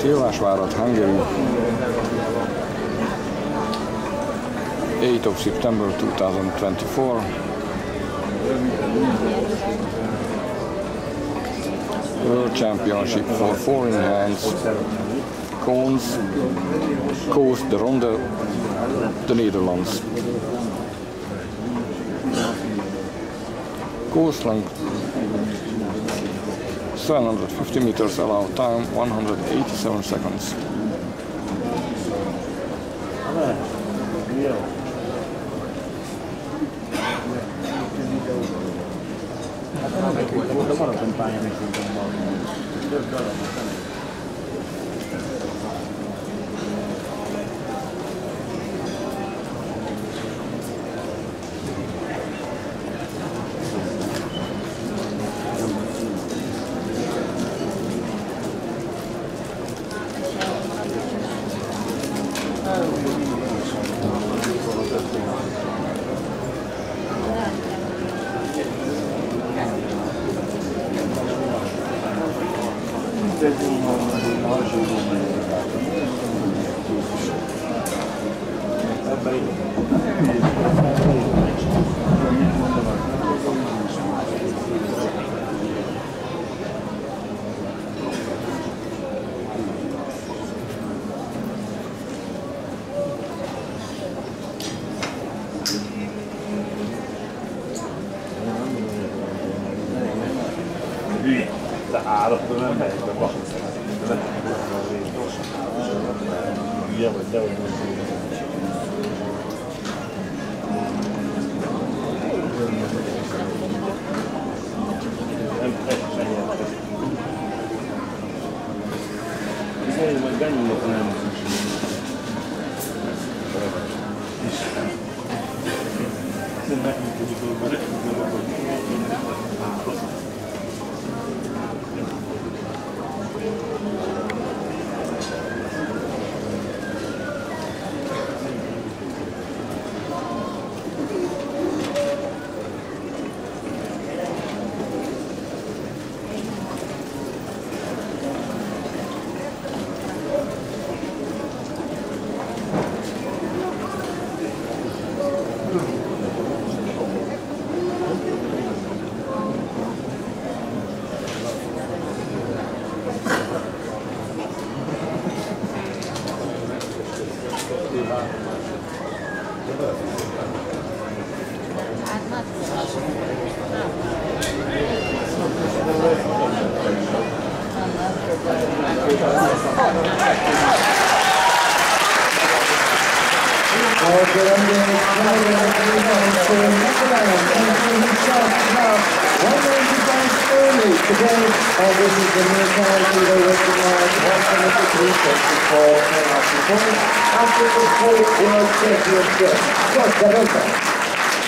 Szilvásvárad, Hungary, 8th of September 2024. World Championship for Four-in-Hands, Koos de Ronde, the Netherlands. Course length 750 meters, allowed time 187 seconds.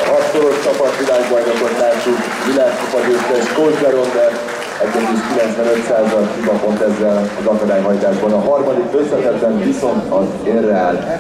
Hatszoros csapatvilágbajnokon társult világkupa győztes Koos de Ronde, 1,95% hibapont ezzel az akadályhajtásban. A harmadik összetettben viszont az érre áll.